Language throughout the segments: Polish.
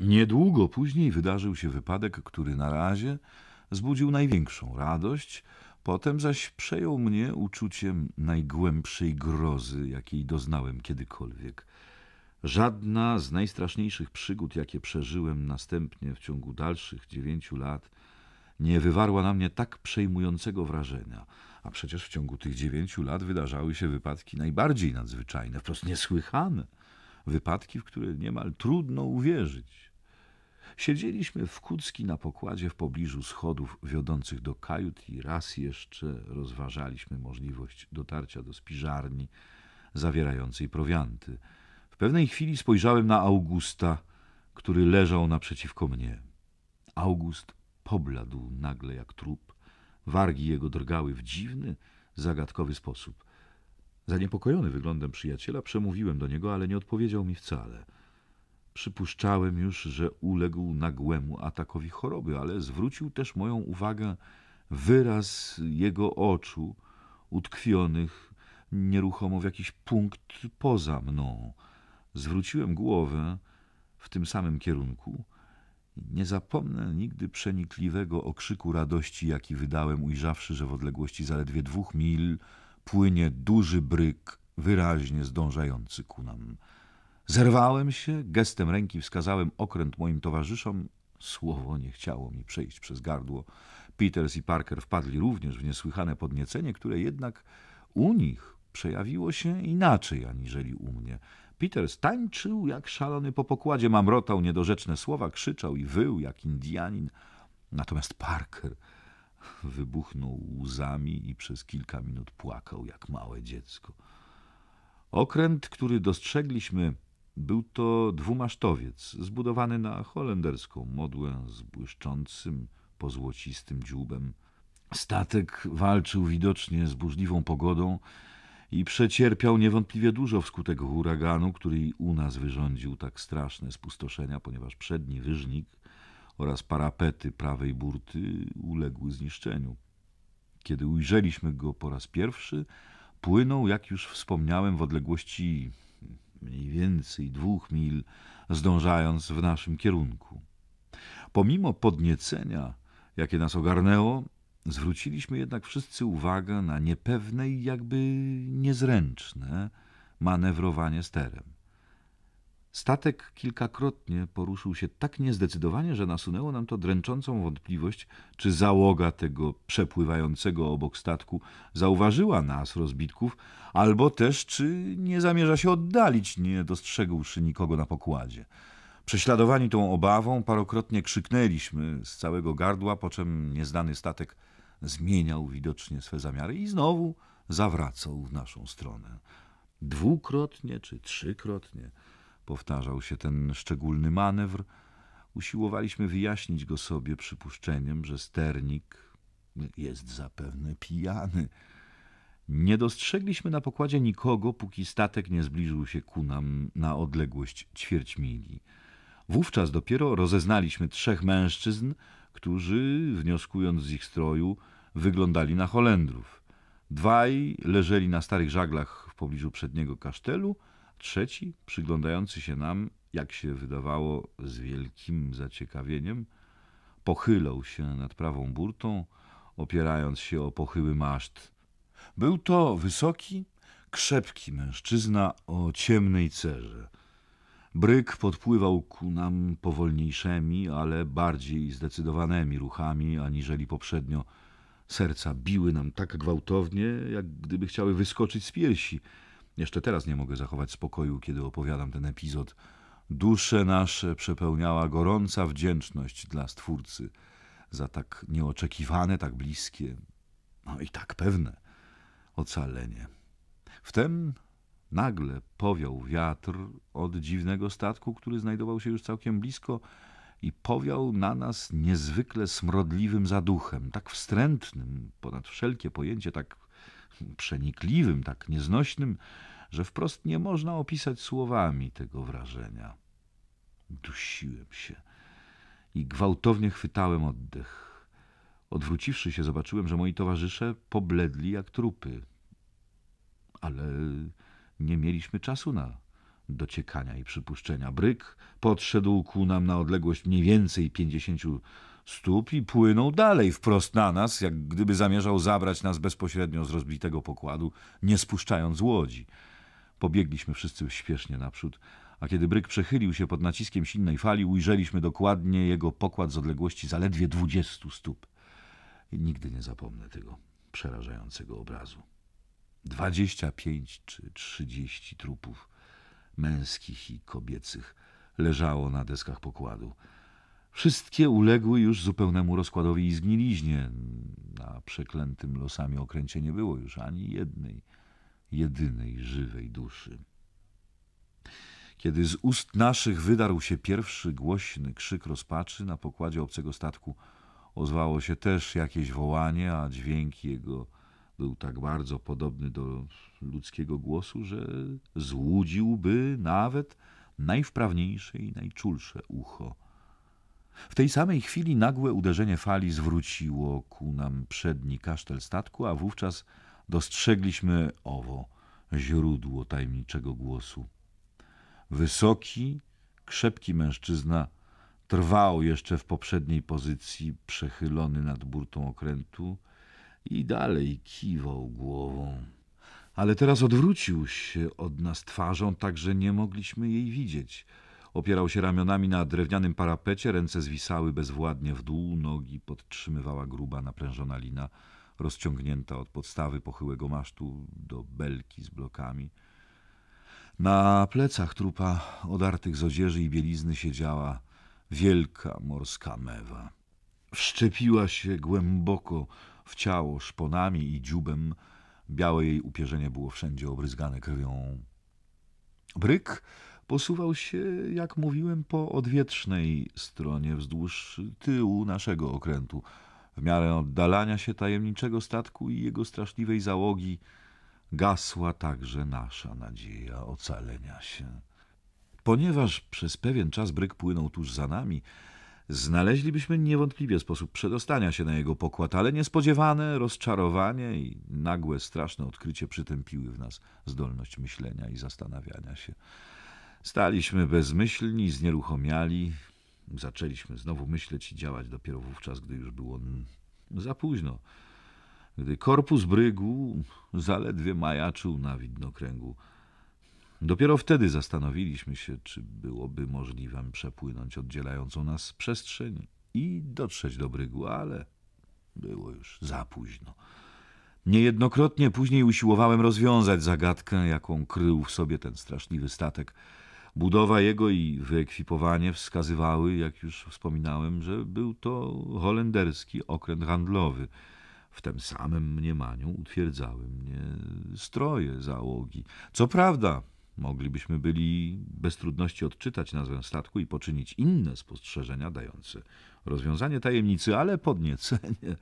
Niedługo później wydarzył się wypadek, który na razie wzbudził największą radość, potem zaś przejął mnie uczuciem najgłębszej grozy, jakiej doznałem kiedykolwiek. Żadna z najstraszniejszych przygód, jakie przeżyłem następnie w ciągu dalszych 9 lat, nie wywarła na mnie tak przejmującego wrażenia. A przecież w ciągu tych 9 lat wydarzały się wypadki najbardziej nadzwyczajne, wprost niesłychane. Wypadki, w które niemal trudno uwierzyć. Siedzieliśmy w kucki na pokładzie w pobliżu schodów wiodących do kajut i raz jeszcze rozważaliśmy możliwość dotarcia do spiżarni zawierającej prowianty. W pewnej chwili spojrzałem na Augusta, który leżał naprzeciwko mnie. August pobladł nagle jak trup. Wargi jego drgały w dziwny, zagadkowy sposób. Zaniepokojony wyglądem przyjaciela przemówiłem do niego, ale nie odpowiedział mi wcale. Przypuszczałem już, że uległ nagłemu atakowi choroby, ale zwrócił też moją uwagę wyraz jego oczu, utkwionych nieruchomo w jakiś punkt poza mną. Zwróciłem głowę w tym samym kierunku. Nie zapomnę nigdy przenikliwego okrzyku radości, jaki wydałem, ujrzawszy, że w odległości zaledwie 2 mil płynie duży bryk, wyraźnie zdążający ku nam. Zerwałem się, gestem ręki wskazałem okręt moim towarzyszom. Słowo nie chciało mi przejść przez gardło. Peters i Parker wpadli również w niesłychane podniecenie, które jednak u nich przejawiło się inaczej aniżeli u mnie. Peters tańczył jak szalony po pokładzie, mamrotał niedorzeczne słowa, krzyczał i wył jak Indianin. Natomiast Parker wybuchnął łzami i przez kilka minut płakał jak małe dziecko. Okręt, który dostrzegliśmy, był to dwumasztowiec zbudowany na holenderską modłę z błyszczącym, pozłocistym dzióbem. Statek walczył widocznie z burzliwą pogodą i przecierpiał niewątpliwie dużo wskutek huraganu, który i u nas wyrządził tak straszne spustoszenia, ponieważ przedni wyżnik oraz parapety prawej burty uległy zniszczeniu. Kiedy ujrzeliśmy go po raz pierwszy, płynął, jak już wspomniałem, w odległości mniej więcej 2 mil, zdążając w naszym kierunku. Pomimo podniecenia, jakie nas ogarnęło, zwróciliśmy jednak wszyscy uwagę na niepewne i jakby niezręczne manewrowanie sterem. Statek kilkakrotnie poruszył się tak niezdecydowanie, że nasunęło nam to dręczącą wątpliwość, czy załoga tego przepływającego obok statku zauważyła nas, rozbitków, albo też czy nie zamierza się oddalić, nie dostrzegłszy nikogo na pokładzie. Prześladowani tą obawą parokrotnie krzyknęliśmy z całego gardła, po czym nieznany statek zmieniał widocznie swe zamiary i znowu zawracał w naszą stronę. Dwukrotnie czy 3-krotnie powtarzał się ten szczególny manewr. Usiłowaliśmy wyjaśnić go sobie przypuszczeniem, że sternik jest zapewne pijany. Nie dostrzegliśmy na pokładzie nikogo, póki statek nie zbliżył się ku nam na odległość 1/4 mili. Wówczas dopiero rozeznaliśmy 3 mężczyzn, którzy, wnioskując z ich stroju, wyglądali na Holendrów. 2 leżeli na starych żaglach w pobliżu przedniego kasztelu, 3, przyglądający się nam, jak się wydawało, z wielkim zaciekawieniem, pochylał się nad prawą burtą, opierając się o pochyły maszt. Był to wysoki, krzepki mężczyzna o ciemnej cerze. Bryk podpływał ku nam powolniejszymi, ale bardziej zdecydowanymi ruchami aniżeli poprzednio. Serca biły nam tak gwałtownie, jak gdyby chciały wyskoczyć z piersi. Jeszcze teraz nie mogę zachować spokoju, kiedy opowiadam ten epizod. Dusze nasze przepełniała gorąca wdzięczność dla Stwórcy za tak nieoczekiwane, tak bliskie, no i tak pewne ocalenie. Wtem nagle powiał wiatr od dziwnego statku, który znajdował się już całkiem blisko, i powiał na nas niezwykle smrodliwym zaduchem, tak wstrętnym, ponad wszelkie pojęcie, tak przenikliwym, tak nieznośnym, że wprost nie można opisać słowami tego wrażenia. Dusiłem się i gwałtownie chwytałem oddech. Odwróciwszy się, zobaczyłem, że moi towarzysze pobledli jak trupy. Ale nie mieliśmy czasu na do ciekania i przypuszczenia. Bryk podszedł ku nam na odległość mniej więcej 50 stóp i płynął dalej wprost na nas, jak gdyby zamierzał zabrać nas bezpośrednio z rozbitego pokładu, nie spuszczając łodzi. Pobiegliśmy wszyscy śpiesznie naprzód, a kiedy Bryk przechylił się pod naciskiem silnej fali, ujrzeliśmy dokładnie jego pokład z odległości zaledwie 20 stóp. I nigdy nie zapomnę tego przerażającego obrazu. 25 czy 30 trupów męskich i kobiecych leżało na deskach pokładu. Wszystkie uległy już zupełnemu rozkładowi i zgniliźnie. Na przeklętym losami okręcie nie było już ani jednej, jedynej żywej duszy. Kiedy z ust naszych wydarł się pierwszy głośny krzyk rozpaczy, na pokładzie obcego statku ozwało się też jakieś wołanie, a dźwięk jego był tak bardzo podobny do ludzkiego głosu, że złudziłby nawet najwprawniejsze i najczulsze ucho. W tej samej chwili nagłe uderzenie fali zwróciło ku nam przedni kasztel statku, a wówczas dostrzegliśmy owo źródło tajemniczego głosu. Wysoki, krzepki mężczyzna trwał jeszcze w poprzedniej pozycji, przechylony nad burtą okrętu, i dalej kiwał głową. Ale teraz odwrócił się od nas twarzą, tak że nie mogliśmy jej widzieć. Opierał się ramionami na drewnianym parapecie, ręce zwisały bezwładnie w dół, nogi podtrzymywała gruba, naprężona lina, rozciągnięta od podstawy pochyłego masztu do belki z blokami. Na plecach trupa, odartych z odzieży i bielizny, siedziała wielka morska mewa. Wszczepiła się głęboko w ciało szponami i dziubem, białe jej upierzenie było wszędzie obryzgane krwią. Bryk posuwał się, jak mówiłem, po odwiecznej stronie wzdłuż tyłu naszego okrętu. W miarę oddalania się tajemniczego statku i jego straszliwej załogi gasła także nasza nadzieja ocalenia się. Ponieważ przez pewien czas Bryk płynął tuż za nami, znaleźlibyśmy niewątpliwie sposób przedostania się na jego pokład, ale niespodziewane rozczarowanie i nagłe, straszne odkrycie przytępiły w nas zdolność myślenia i zastanawiania się. Staliśmy bezmyślni, znieruchomiali. Zaczęliśmy znowu myśleć i działać dopiero wówczas, gdy już było za późno. Gdy korpus brygu zaledwie majaczył na widnokręgu. Dopiero wtedy zastanowiliśmy się, czy byłoby możliwym przepłynąć oddzielającą nas przestrzeń i dotrzeć do brygu, ale było już za późno. Niejednokrotnie później usiłowałem rozwiązać zagadkę, jaką krył w sobie ten straszliwy statek. Budowa jego i wyekwipowanie wskazywały, jak już wspominałem, że był to holenderski okręt handlowy. W tym samym mniemaniu utwierdzały mnie stroje załogi. Co prawda, moglibyśmy byli bez trudności odczytać nazwę statku i poczynić inne spostrzeżenia dające rozwiązanie tajemnicy, ale podniecenie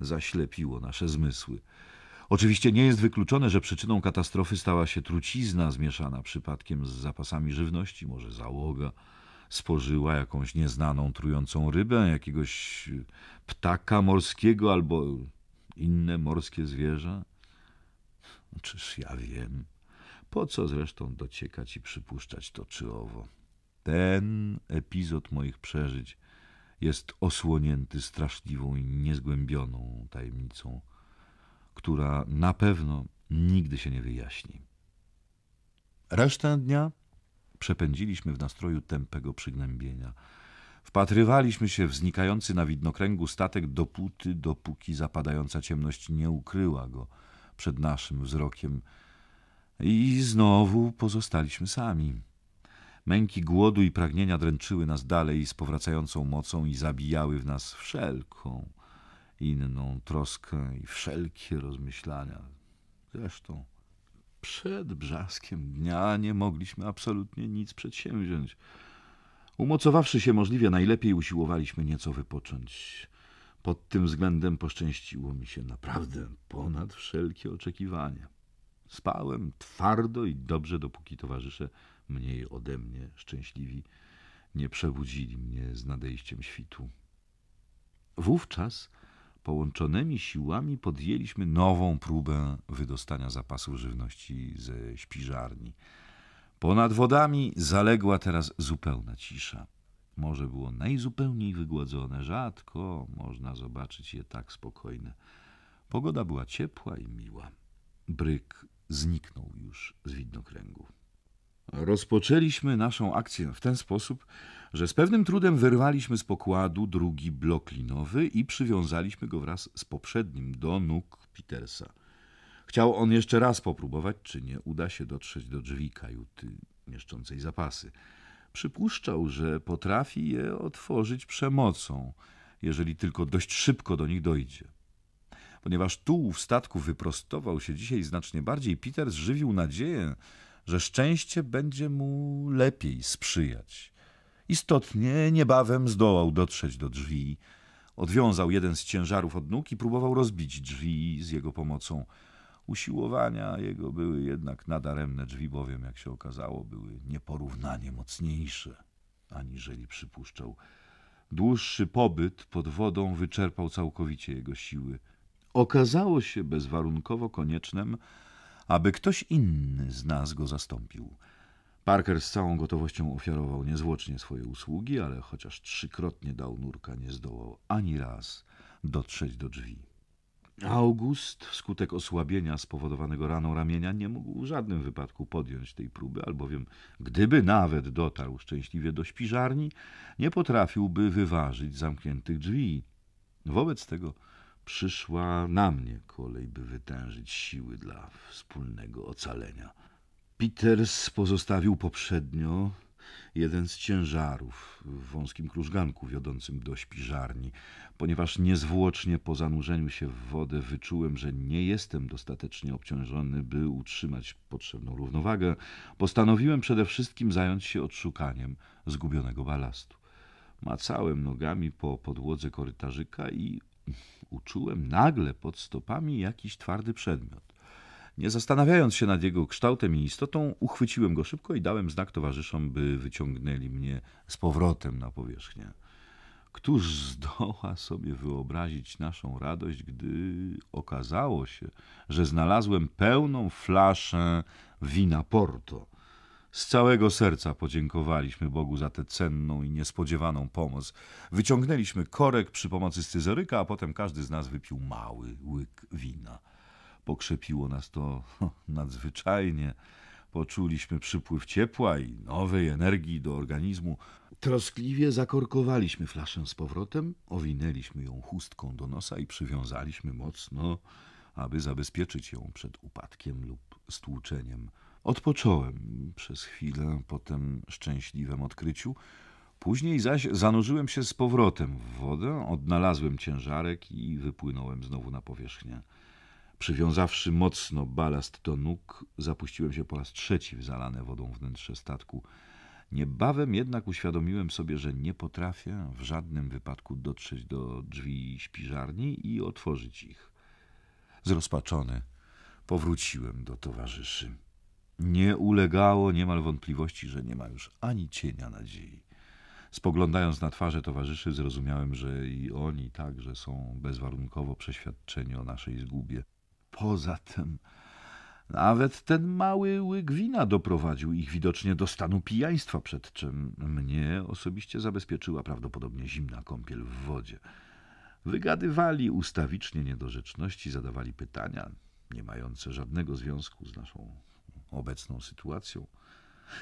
zaślepiło nasze zmysły. Oczywiście nie jest wykluczone, że przyczyną katastrofy stała się trucizna zmieszana przypadkiem z zapasami żywności. Może załoga spożyła jakąś nieznaną, trującą rybę, jakiegoś ptaka morskiego albo inne morskie zwierzę. Czyż ja wiem? Po co zresztą dociekać i przypuszczać to czy owo? Ten epizod moich przeżyć jest osłonięty straszliwą i niezgłębioną tajemnicą, która na pewno nigdy się nie wyjaśni. Resztę dnia przepędziliśmy w nastroju tępego przygnębienia. Wpatrywaliśmy się w znikający na widnokręgu statek dopóty, dopóki zapadająca ciemność nie ukryła go przed naszym wzrokiem. I znowu pozostaliśmy sami. Męki głodu i pragnienia dręczyły nas dalej z powracającą mocą i zabijały w nas wszelką inną troskę i wszelkie rozmyślania. Zresztą przed brzaskiem dnia nie mogliśmy absolutnie nic przedsięwziąć. Umocowawszy się możliwie najlepiej, usiłowaliśmy nieco wypocząć. Pod tym względem poszczęściło mi się naprawdę ponad wszelkie oczekiwania. Spałem twardo i dobrze, dopóki towarzysze, mniej ode mnie szczęśliwi, nie przebudzili mnie z nadejściem świtu. Wówczas połączonymi siłami podjęliśmy nową próbę wydostania zapasów żywności ze śpiżarni. Ponad wodami zaległa teraz zupełna cisza. Morze było najzupełniej wygładzone, rzadko można zobaczyć je tak spokojne. Pogoda była ciepła i miła. Bryk zniknął już z widnokręgu. Rozpoczęliśmy naszą akcję w ten sposób, że z pewnym trudem wyrwaliśmy z pokładu drugi blok linowy i przywiązaliśmy go wraz z poprzednim do nóg Petersa. Chciał on jeszcze raz popróbować, czy nie uda się dotrzeć do drzwi kajuty mieszczącej zapasy. Przypuszczał, że potrafi je otworzyć przemocą, jeżeli tylko dość szybko do nich dojdzie. Ponieważ tułów statku wyprostował się dzisiaj znacznie bardziej, Peters żywił nadzieję, że szczęście będzie mu lepiej sprzyjać. Istotnie niebawem zdołał dotrzeć do drzwi. Odwiązał jeden z ciężarów od nóg i próbował rozbić drzwi z jego pomocą. Usiłowania jego były jednak nadaremne, drzwi bowiem, jak się okazało, były nieporównanie mocniejsze, aniżeli przypuszczał. Dłuższy pobyt pod wodą wyczerpał całkowicie jego siły. Okazało się bezwarunkowo koniecznym, aby ktoś inny z nas go zastąpił. Parker z całą gotowością ofiarował niezwłocznie swoje usługi, ale chociaż trzykrotnie dał nurka, nie zdołał ani raz dotrzeć do drzwi. August, wskutek osłabienia spowodowanego raną ramienia, nie mógł w żadnym wypadku podjąć tej próby, albowiem gdyby nawet dotarł szczęśliwie do śpiżarni, nie potrafiłby wyważyć zamkniętych drzwi. Wobec tego przyszła na mnie kolej, by wytężyć siły dla wspólnego ocalenia. Peters pozostawił poprzednio jeden z ciężarów w wąskim krużganku wiodącym do śpiżarni. Ponieważ niezwłocznie po zanurzeniu się w wodę wyczułem, że nie jestem dostatecznie obciążony, by utrzymać potrzebną równowagę, postanowiłem przede wszystkim zająć się odszukaniem zgubionego balastu. Macałem nogami po podłodze korytarzyka i uczułem nagle pod stopami jakiś twardy przedmiot. Nie zastanawiając się nad jego kształtem i istotą, uchwyciłem go szybko i dałem znak towarzyszom, by wyciągnęli mnie z powrotem na powierzchnię. Któż zdoła sobie wyobrazić naszą radość, gdy okazało się, że znalazłem pełną flaszę wina Porto. Z całego serca podziękowaliśmy Bogu za tę cenną i niespodziewaną pomoc. Wyciągnęliśmy korek przy pomocy scyzoryka, a potem każdy z nas wypił mały łyk wina. Pokrzepiło nas to nadzwyczajnie. Poczuliśmy przypływ ciepła i nowej energii do organizmu. Troskliwie zakorkowaliśmy flaszę z powrotem, owinęliśmy ją chustką do nosa i przywiązaliśmy mocno, aby zabezpieczyć ją przed upadkiem lub stłuczeniem. Odpocząłem przez chwilę po tym szczęśliwym odkryciu. Później zaś zanurzyłem się z powrotem w wodę, odnalazłem ciężarek i wypłynąłem znowu na powierzchnię. Przywiązawszy mocno balast do nóg, zapuściłem się po raz trzeci w zalane wodą wnętrze statku. Niebawem jednak uświadomiłem sobie, że nie potrafię w żadnym wypadku dotrzeć do drzwi śpiżarni i otworzyć ich. Zrozpaczony powróciłem do towarzyszy. Nie ulegało niemal wątpliwości, że nie ma już ani cienia nadziei. Spoglądając na twarze towarzyszy, zrozumiałem, że i oni także są bezwarunkowo przeświadczeni o naszej zgubie. Poza tym nawet ten mały łyk wina doprowadził ich widocznie do stanu pijaństwa, przed czym mnie osobiście zabezpieczyła prawdopodobnie zimna kąpiel w wodzie. Wygadywali ustawicznie niedorzeczności, zadawali pytania nie mające żadnego związku z naszą obecną sytuacją.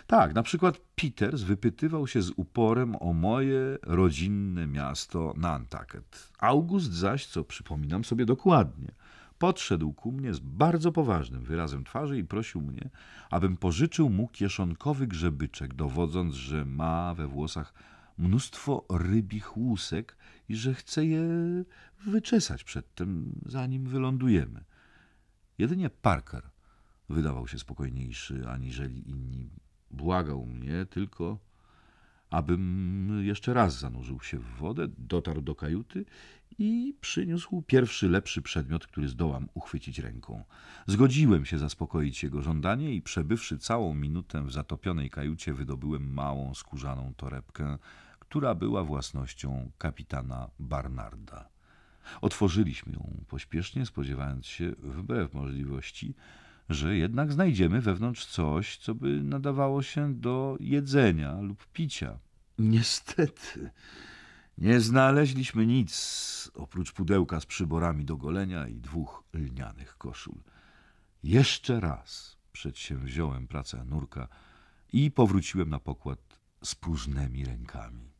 Tak, na przykład Peters wypytywał się z uporem o moje rodzinne miasto Nantucket. August zaś, co przypominam sobie dokładnie, podszedł ku mnie z bardzo poważnym wyrazem twarzy i prosił mnie, abym pożyczył mu kieszonkowy grzebyczek, dowodząc, że ma we włosach mnóstwo rybich łusek i że chce je wyczesać przed tym, zanim wylądujemy. Jedynie Parker wydawał się spokojniejszy aniżeli inni. Błagał mnie tylko, abym jeszcze raz zanurzył się w wodę, dotarł do kajuty i przyniósł pierwszy lepszy przedmiot, który zdołam uchwycić ręką. Zgodziłem się zaspokoić jego żądanie i przebywszy całą minutę w zatopionej kajucie, wydobyłem małą, skórzaną torebkę, która była własnością kapitana Barnarda. Otworzyliśmy ją pośpiesznie, spodziewając się, wbrew możliwości, że jednak znajdziemy wewnątrz coś, co by nadawało się do jedzenia lub picia. Niestety, nie znaleźliśmy nic oprócz pudełka z przyborami do golenia i 2 lnianych koszul. Jeszcze raz przedsięwziąłem pracę nurka i powróciłem na pokład z próżnymi rękami.